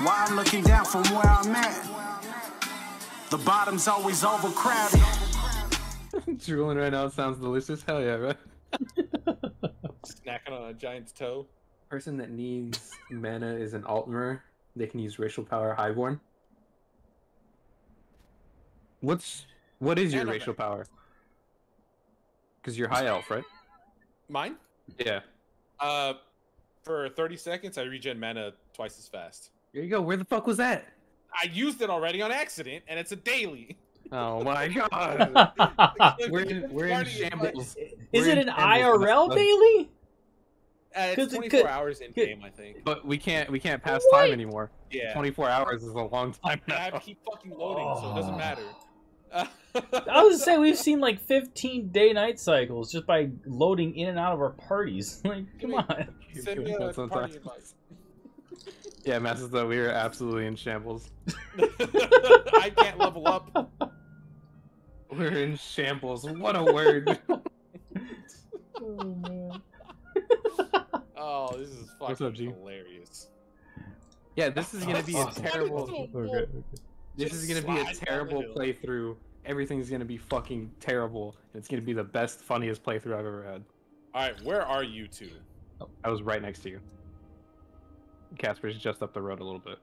Why I'm looking down from where I'm at? The bottom's always overcrowded. Drooling right now sounds delicious. Hell yeah, right? Snacking on a giant's toe. Person that needs mana is an Altmer. They can use racial power highborn. What is your racial power? Because you're high elf, right? Mine? Yeah. For 30 seconds, I regen mana twice as fast. There you go. Where the fuck was that? I used it already on accident, and it's a daily. Oh my god. we're in shambles. Is it an IRL daily? It's 24 hours in game, I think. But we can't pass time anymore. Yeah. 24 hours is a long time now. I have to keep fucking loading, so it doesn't matter. I was saying we've seen like 15 day-night cycles just by loading in and out of our parties. Like, come on. Send me a party advice. Yeah, Masters, though, we are absolutely in shambles. I can't level up. We're in shambles. What a word. Oh, man. Oh, this is fucking hilarious. Yeah, this is going to be a terrible... This is going to be a terrible playthrough. Everything's going to be fucking terrible. It's going to be the best, funniest playthrough I've ever had. Alright, where are you two? Oh, I was right next to you. Casper's just up the road a little bit.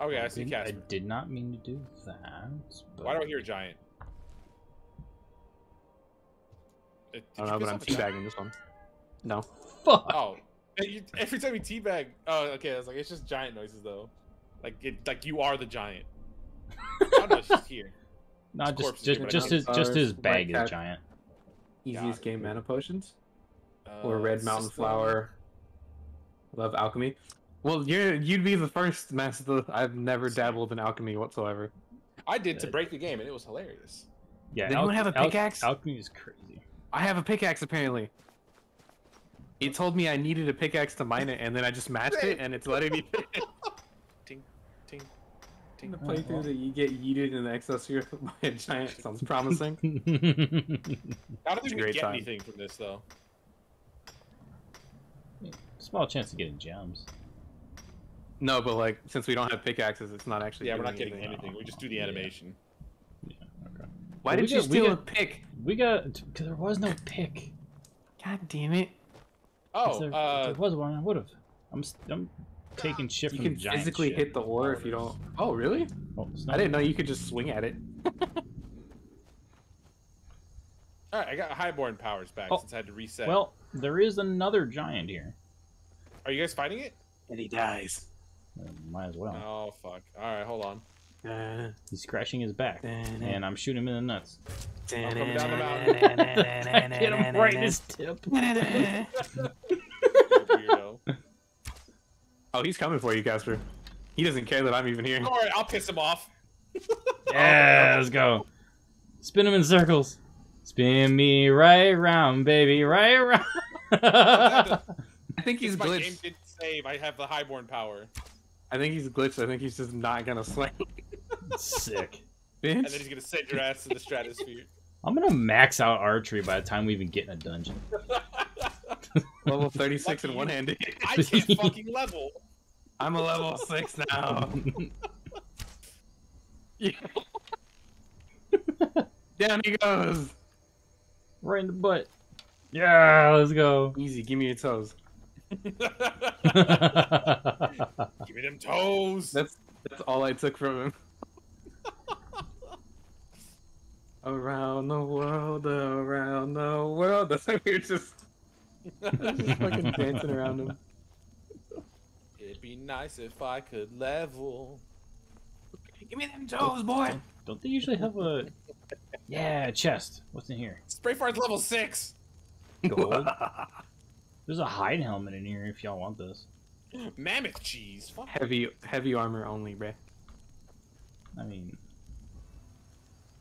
Oh yeah, I see Casper. I did not mean to do that. But... Why do I hear a giant? I don't know, but I'm teabagging this one. No. Fuck. Oh, every time you teabag. Oh, okay. I was like, it's just giant noises though. Like you are the giant. Oh no, it's just here. Not just his bag is giant. Easiest game mana potions. Or red mountain flower. Love alchemy. Well, you'd be the first master. I've never dabbled in alchemy whatsoever. I did to break the game, and it was hilarious. Yeah, did anyone have a pickaxe? Alchemy is crazy. I have a pickaxe apparently. It told me I needed a pickaxe to mine it, and then I just matched it, and it's letting me. Ting, ting, ting. The playthrough that you get yeeted in the exosphere by a giant sounds promising. How did we get anything from this though? Small chance of getting gems. No, but like, since we don't have pickaxes, it's not actually. Yeah, we're not getting anything. We just do the animation. Yeah. Okay. Why did you steal a pick? We got because there was no pick. God damn it! Oh, if there was one, I would have. I'm taking shit from giant. You can physically hit the ore if you don't. Oh, really? Oh, I didn't know you could just swing at it. All right, I got highborn powers back since I had to reset. Well, there is another giant here. Are you guys fighting it? And he dies. Might as well. Oh, fuck. Alright, hold on. He's scratching his back. And I'm shooting him in the nuts. I'll come down the mountain. I hit him right in his tip. Oh, he's coming for you, Casper. He doesn't care that I'm even here. Alright, I'll piss him off. Yeah, let's go. Spin him in circles. Spin me right round, baby. Right round. I think he's glitched. My game didn't save. I have the highborn power. I think he's glitched. I think he's just not gonna slay. Sick. Bitch. And then he's gonna send your ass to the stratosphere. I'm gonna max out archery by the time we even get in a dungeon. Level 36 and one-handed. I can't fucking level. I'm a level 6 now. Yeah. Down he goes. Right in the butt. Yeah, let's go. Easy. Give me your toes. Give me them toes. That's all I took from him. Around the world, around the world. That's why we were just fucking dancing around him. It'd be nice if I could level. Give me them toes, boy. Don't they usually have a chest? What's in here? Sprayfart's level 6. Gold. There's a hide helmet in here if y'all want this. Mammoth cheese. Fuck. Heavy armor only, bruh. I mean,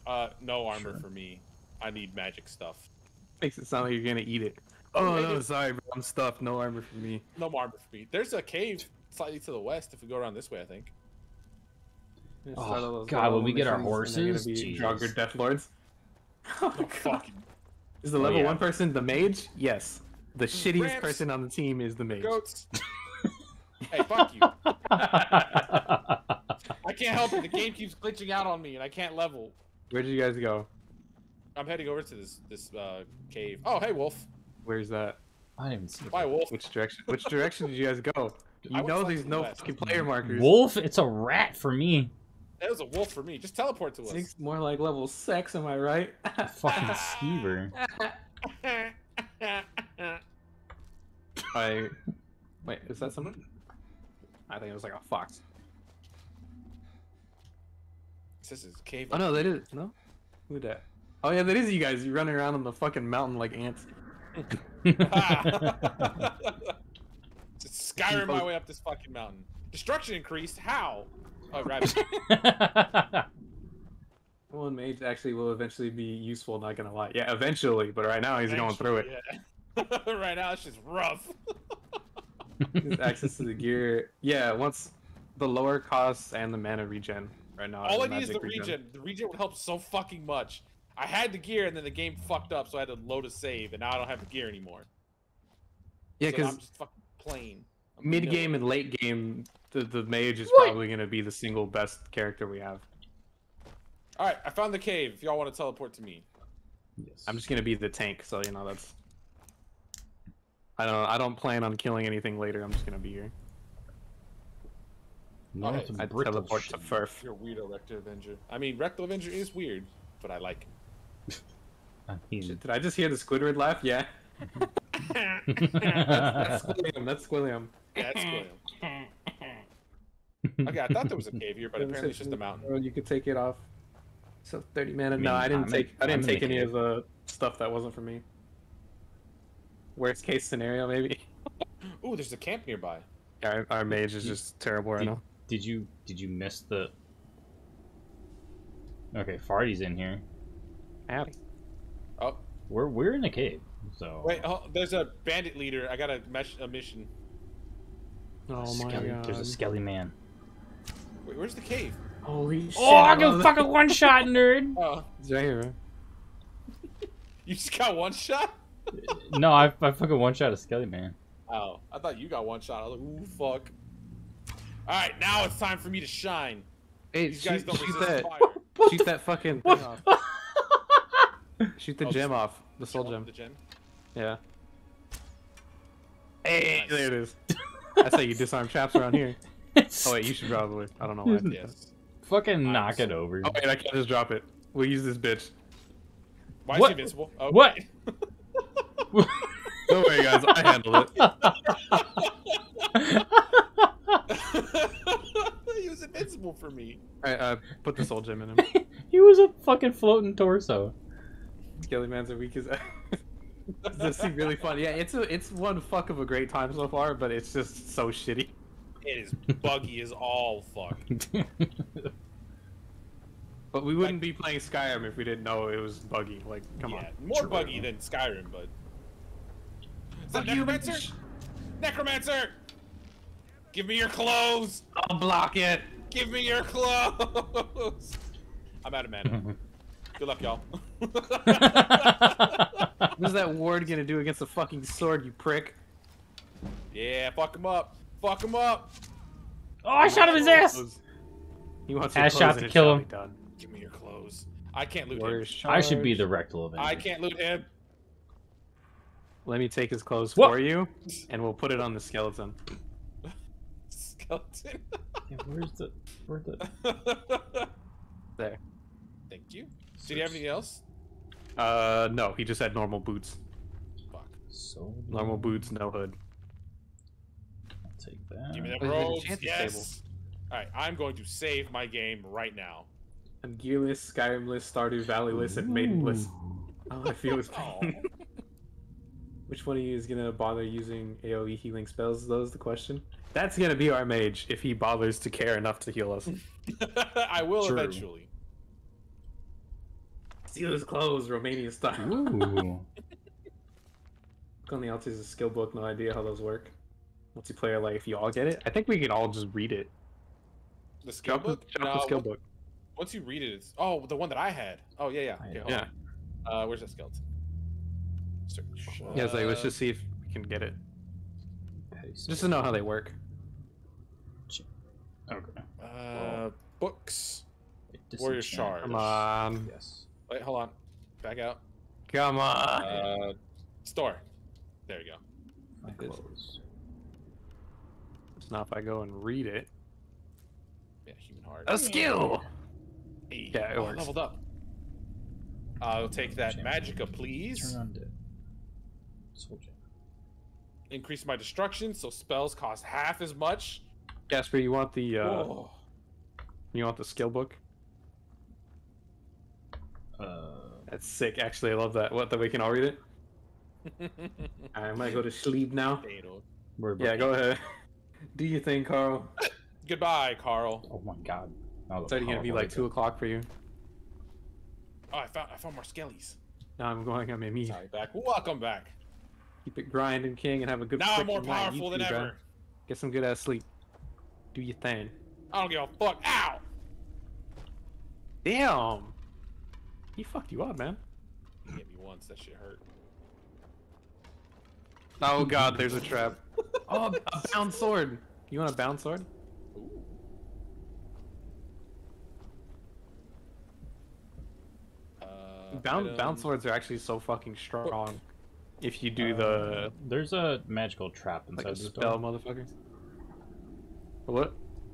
no armor for me. I need magic stuff. Makes it sound like you're gonna eat it. Oh no, sorry, bro. I'm stuffed. No armor for me. No armor for me. There's a cave slightly to the west if we go around this way, I think. Oh god, when we get our horses, Draugr Deathlords. Oh fucking. Is the level 1 person the mage? Yes. The shittiest person on the team is the mage. Goats. Hey, fuck you. can't help it. The game keeps glitching out on me, and I can't level. Where did you guys go? I'm heading over to this cave. Oh, hey, wolf. Where's that? I didn't even see. Why, wolf? Which direction did you guys go? You know there's no fucking player markers. Wolf? It's a rat for me. That was a wolf for me. Just teleport to us. It's more like level 6, am I right? Fucking skeever. Wait, is that something? I think it was like a fox. This is cave. Oh no, that is no. Look at that. Oh yeah, that is you guys. You're running around on the fucking mountain like ants. Just Skyrim my way up this fucking mountain. Destruction increased. How? Oh, rabbit. One mage actually will eventually be useful. Not gonna lie. Yeah, eventually. But right now he's going through it. Yeah. Right now it's just rough. His access to the gear. Yeah, once the lower costs and the mana regen. Right now. All I need is the regen. The regen would help so fucking much. I had the gear and then the game fucked up, so I had to load a save, and now I don't have the gear anymore. Yeah, because so I'm just fucking playing. Mid game and late game, the mage is probably gonna be the single best character we have. All right, I found the cave. If y'all want to teleport to me, yes. I'm just gonna be the tank, so you know that's. I don't plan on killing anything later. I'm just gonna be here. No, okay. I teleport to Firth. You're a weirdo, Rectal Avenger. I mean, Rectal Avenger is weird, but I like it. Did I just hear the Squidward laugh? Yeah. That's Squilliam. That's Squilliam. Yeah, that's Squilliam. Okay, I thought there was a cave here, but apparently it's just a mountain. You could take it off. So 30 mana. I mean, no, I didn't take any of the stuff that wasn't for me. Worst case scenario, maybe. Ooh, there's a camp nearby. Our mage is just terrible right now. Did you miss the? Okay, Farty's in here. Howdy. Oh, we're in a cave. So wait, oh, there's a bandit leader. I got a mission. Oh my god! There's a skelly man. Wait, where's the cave? Holy shit! Oh, I can fucking one shot, nerd. Oh, it's right here. You just got one shot? No, I fucking one shot a skelly man. Oh, I thought you got one shot. I was like, ooh, fuck. All right, now it's time for me to shine. Hey, these guys don't resist fire. Shoot that fucking thing off. Shoot the gem off. The soul gem. The gem? Yeah. Hey, there it is. That's how you disarm traps around here. Oh, wait, you should probably. I don't know why. Yes. Fucking knock it over. Oh, wait, I can't just drop it. We'll use this bitch. Why is he invincible? Oh, what? What? Don't worry, guys. I handled it. He was invincible for me. I put the soul gem in him. He was a fucking floating torso. Skelly Man's a weak as. This is really fun. Yeah, it's one fuck of a great time so far, but it's just so shitty. It is buggy as all fuck. But we wouldn't be playing Skyrim if we didn't know it was buggy. Like, come on. More buggy than Skyrim, but. Is that Necromancer? Necromancer! Give me your clothes! I'll block it! Give me your clothes! I'm out of mana. Good luck, y'all. What's that ward gonna do against a fucking sword, you prick? Yeah, fuck him up! Fuck him up! Oh, I shot him his ass! He wants your ass shot to kill him. Give me your clothes. I can't loot him. I should be the Rectal Avenger. I can't loot him. Let me take his clothes for you, and we'll put it on the skeleton. Skeleton? Yeah, where's the... There. Thank you. Did he have anything else? No. He just had normal boots. Fuck. So... Normal boots, no hood. I'll take that. Give me that robes, yes! Alright, I'm going to save my game right now. I'm gearless, Skyrimless, Stardew Valleyless, and Maidenless. Oh, I feel his pain. Which one of you is going to bother using AoE healing spells? That was the question. That's going to be our mage if he bothers to care enough to heal us. I will eventually. Steal his clothes, Romania style. Look on the Altis' skill book, no idea how those work. Multiplayer life, you all get it? I think we can all just read it. The skill book? No, the skill book. Once you read it, it's... Oh, the one that I had. Oh, yeah. Okay, yeah. Where's that skeleton? Yeah, so let's just see if we can get it. Just to know how they work. Okay. books. Warrior shards. Come on. Yes. Wait, hold on. Back out. Come on. Store. There you go. Close. It's not if I go and read it. Yeah, human heart. A skill. Hey. Yeah, it works. Leveled up. I'll take that magicka, please. Turn on to soldier. Increase my destruction, so spells cost half as much. Jasper, you want the skill book? That's sick. Actually, I love that. What, that we can all read it? I might go to sleep now. Yeah, go ahead. Do your thing, Carl. Goodbye, Carl. Oh my God. It's already gonna be like 2 o'clock for you. Oh, I found more skellies. Now I'm going on my meat. Sorry, back. Welcome back. Keep it grinding, King, and have a good. Now I'm more powerful than ever. Bro. Get some good ass sleep. Do your thing. I don't give a fuck. Ow! Damn. He fucked you up, man. He hit me once. That shit hurt. Oh God, there's a trap. Oh, a bound sword. You want a bound sword? Ooh. Bound swords are actually so fucking strong. If you do the... There's a magical trap inside like a spell, motherfucker. What?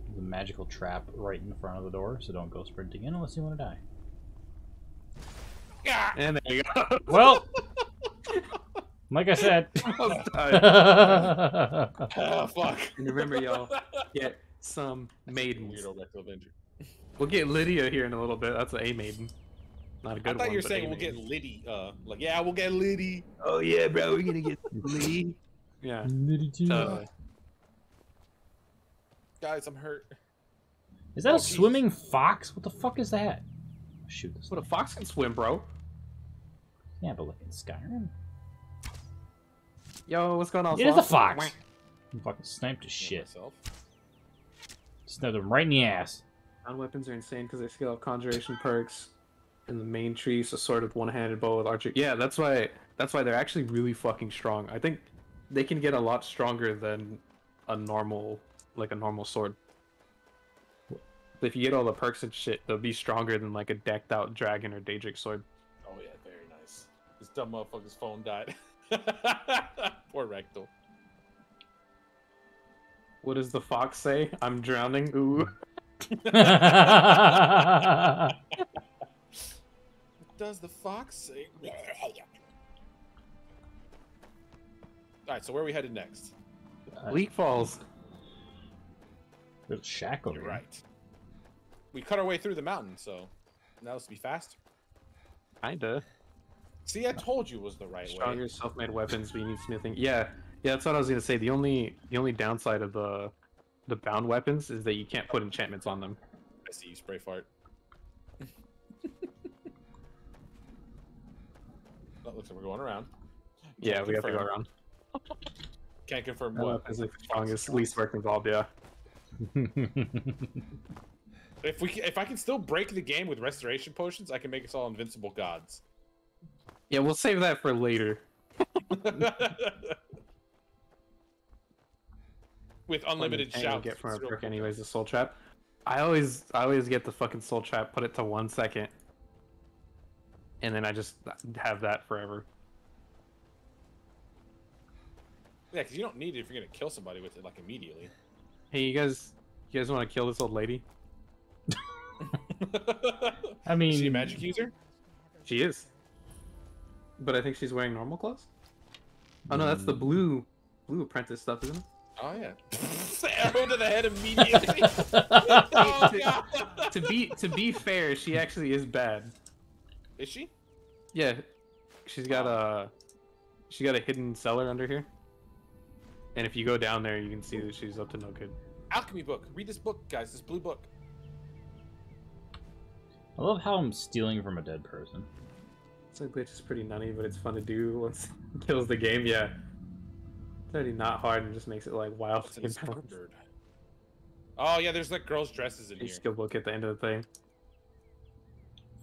There's a magical trap right in front of the door, so don't go sprinting in unless you want to die. Yeah. And there you go. Well, like I said. Oh, fuck. And remember, y'all, get some maidens. We'll get Lydia here in a little bit. That's a maiden. Not a good one. I thought you were saying we'll get Liddy. Like, yeah, we'll get Liddy. Oh, yeah, bro. We're going to get Liddy. Yeah. Liddy too. Guys, I'm hurt. Is that a swimming fox? What the fuck is that? Shoot this. What, a fox can swim, bro? Yeah, but look in Skyrim. Yo, what's going on? It is a fox. I'm fucking sniped as shit. Sniped him right in the ass. Ground weapons are insane because they scale up conjuration perks in the main tree. So sword with one-handed, bow with archery. Yeah, that's why. That's why they're actually really fucking strong. I think they can get a lot stronger than a normal, like a normal sword. If you get all the perks and shit, they'll be stronger than like a decked out dragon or Daedric sword. Oh yeah, very nice. This dumb motherfucker's phone died. Poor Rectal. What does the fox say? I'm drowning. Ooh. What does the fox say? Alright, so where are we headed next? Bleak Falls. There's a shack over there. Right. We cut our way through the mountain, so now this will be faster. Kinda. See, I told you was the right way. Stronger self-made weapons, we need smithing. Yeah, yeah, that's what I was gonna say. The only downside of the bound weapons is that you can't put enchantments on them. I see you, spray fart. That looks like we're going around. Yeah, we have to go around. Can't confirm what. It's like the strongest, least work involved. Yeah. If I can still break the game with restoration potions, I can make us all invincible gods. Yeah, we'll save that for later. With unlimited shouts. Get from our perk anyways, the soul trap. I always get the fucking soul trap, put it to 1 second, and then I just have that forever. Yeah, because you don't need it if you're gonna kill somebody with it like immediately. Hey, you guys want to kill this old lady? I mean, is she a magic user? She is, but I think she's wearing normal clothes. Oh no, that's the blue apprentice stuff, isn't it? Oh yeah. Arrow to the head immediately. Oh, to be fair, she actually is bad. Is she? Yeah, she got a hidden cellar under here, and if you go down there, you can see that she's up to no good. Alchemy book. Read this book, guys. This blue book. I love how I'm stealing from a dead person. It's like glitch is pretty nutty, but it's fun to do once it kills the game. Yeah, it's already not hard and just makes it like wild. Oh yeah, there's like girls' dresses in here. Skill book at the end of the thing.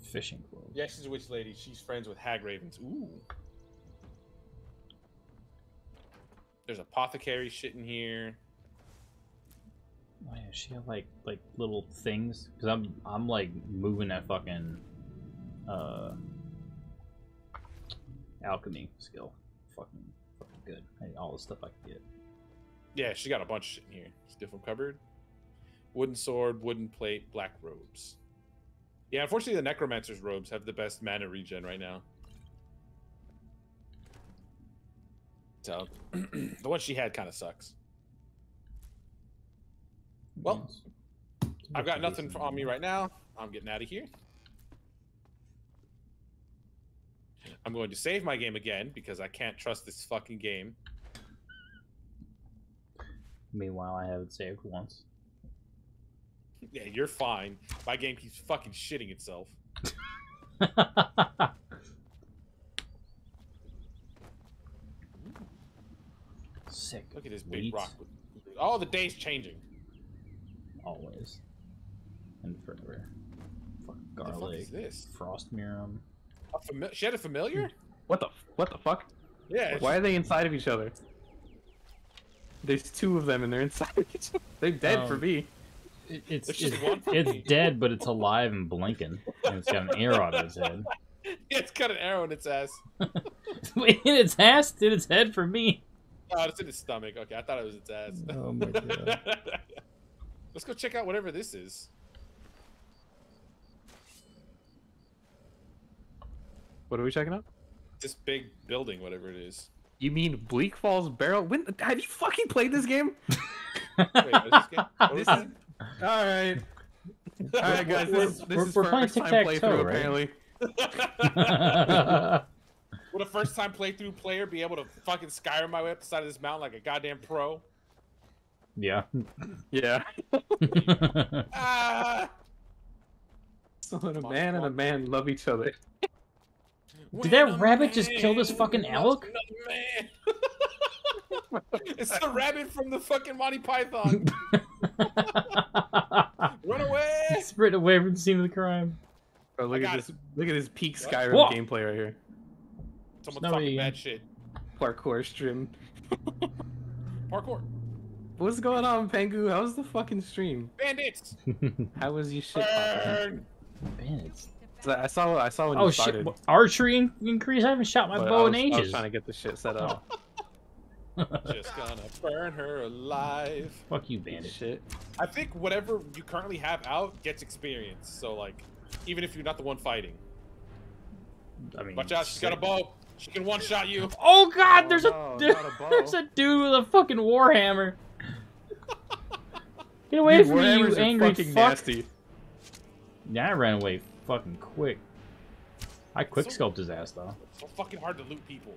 Fishing clothes. Yeah, she's a witch lady. She's friends with Hag Ravens. Ooh. There's apothecary shit in here. Oh yeah, she have like little things? Cause I'm like moving that fucking alchemy skill. Fucking good. Hey, all the stuff I can get. Yeah, she got a bunch of shit in here. It's different cupboard. Wooden sword, wooden plate, black robes. Yeah, unfortunately the necromancer's robes have the best mana regen right now. So the one she had kind of sucks. Well, I've got nothing on me right now. I'm getting out of here. I'm going to save my game again because I can't trust this fucking game. Meanwhile, I haven't saved once. Yeah, you're fine. My game keeps fucking shitting itself. Sick. Look at this big rock. Oh, the day's changing. Always. And forever. Fuck garlic. What the fuck is this? Frost mirum. She had a familiar? What the fuck? Yeah. Why are they inside of each other? There's two of them and they're inside of each other. They're dead for me. It's dead, but it's alive and blinking. And it's got an arrow on its head. Yeah, it's got an arrow in its ass. Wait, in its ass? In its head for me? Oh, it's in its stomach. Okay, I thought it was its ass. Oh my god. Let's go check out whatever this is. What are we checking out? This big building, whatever it is. You mean Bleak Falls Barrel? When have you fucking played this game? Wait, what is this game? What is this? All right. All right, guys. This is our first time playthrough, apparently. Right? Would a first time playthrough player be able to fucking Skyrim my way up the side of this mountain like a goddamn pro? Yeah. Yeah. So when a man and a man love each other. Did that rabbit just kill this fucking elk? It's the rabbit from the fucking Monty Python. Run away! Sprint away from the scene of the crime. Oh, look at this! Look at this peak Skyrim gameplay right here. Someone's talking bad shit. Parkour stream. Parkour. What's going on, Pengu? How's the fucking stream? Bandits. How was your shit? Burn. Bandits. I saw when you started. Shit. Archery increase. I haven't shot my bow in ages. I was trying to get the shit set up. Just gonna burn her alive. Fuck you, bandit. Shit. I think whatever you currently have out gets experience. So like, even if you're not the one fighting. I mean, watch out! She's got a bow. She can one shot you. Oh god! There's there's a dude with a fucking warhammer. Get away from me, you angry fuck! Nasty. Yeah, I ran away. Fucking quick. I quick sculpted his ass though. It's so fucking hard to loot people.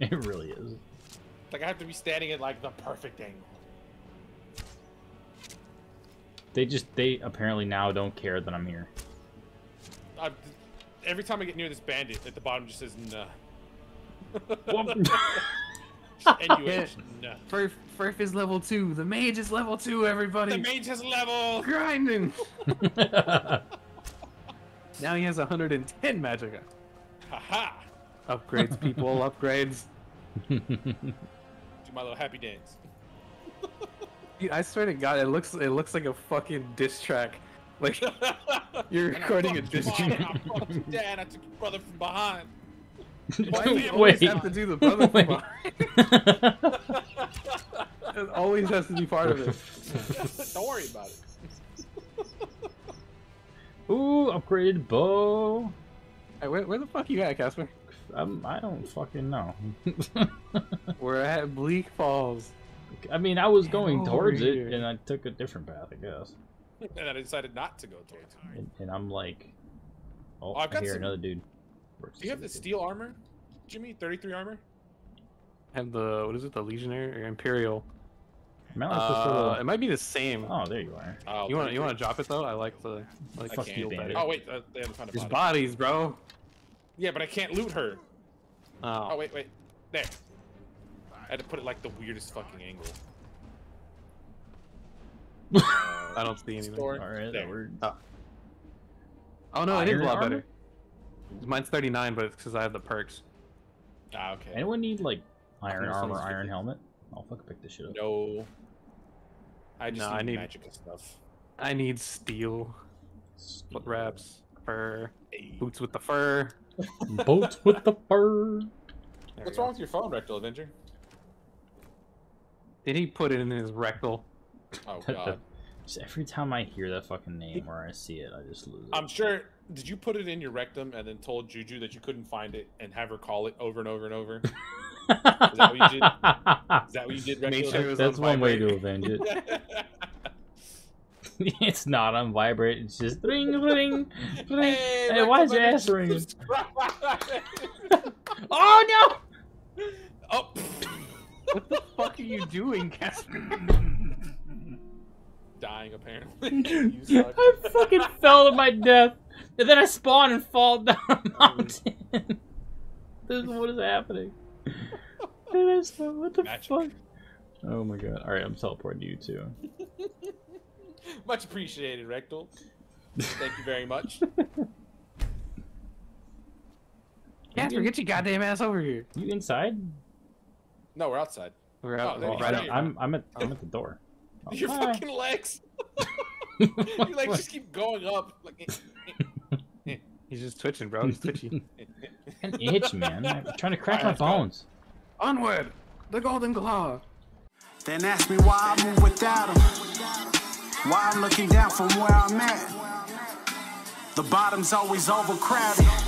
It really is. Like I have to be standing at like the perfect angle. They apparently now don't care that I'm here. Every time I get near this bandit at the bottom just says nah. N-U-H, nah. Furf is level 2. The mage is level 2, everybody. The mage has level grinding. Now he has 110 magic. Haha! Upgrades, people, upgrades. Do my little happy dance. Dude, I swear to God, it looks like a fucking diss track. Like you're recording a diss track. I fucked your dad. I took your brother from behind. Why do you always have to do the brother from behind? It always has to be part of it. Don't worry about it. Ooh, upgraded bow. Hey, where the fuck you at, Casper? I don't fucking know. We're at Bleak Falls. I mean, I was going towards it, and I took a different path, I guess. And I decided not to go towards it. And I'm like, oh, I've got another dude. Do you have the steel armor, Jimmy? 33 armor? And the, what is it, the legionary or imperial? It might be the same. Oh, there you are. Oh, you want to drop it though? I like the I feel better. Oh wait, they haven't found a body. There's bodies, bro. Yeah, but I can't loot her. Oh. Oh wait, there. I had to put it like the weirdest fucking angle. I don't see anything. All right, that word. Oh. Oh no, it is a lot better. Mine's 39, but it's because I have the perks. Ah, okay. Anyone need like iron armor, iron helmet? I'll fucking pick this shit up. No. I just need magic stuff. I need steel. Split wraps, fur, boots with the fur. Boots with the fur. What's wrong with your phone, Rectal Avenger? Did he put it in his rectal? Oh god. So every time I hear that fucking name or I see it, I just lose it. I'm sure. Did you put it in your rectum and then told Juju that you couldn't find it and have her call it over and over and over? Is that what you did? Is that what you did, Rectal? Sure that's on one way to avenge it. It's not on vibrate. It's just ring, ring, ring. Hey, why is your ass ringing? Oh no! Oh. What the fuck are you doing, Casper? Dying apparently. I fucking fell to my death, and then I spawn and fall down a mountain. This is what is happening. What the Magic. Fuck? Oh my god! All right, I'm teleporting to you too. Much appreciated, Rectal. Thank you very much. Casper, get your goddamn ass over here. You inside? No, we're outside. We're out. Oh, right out. I'm at the door. Oh, your fucking legs. Your legs just keep going up. Like, he's just twitching, bro. He's twitchy. An itch, man. I'm trying to crack my bones. Go. Onward, the Golden Claw. Then ask me why I move without him. Why I'm looking down from where I'm at. The bottom's always overcrowded.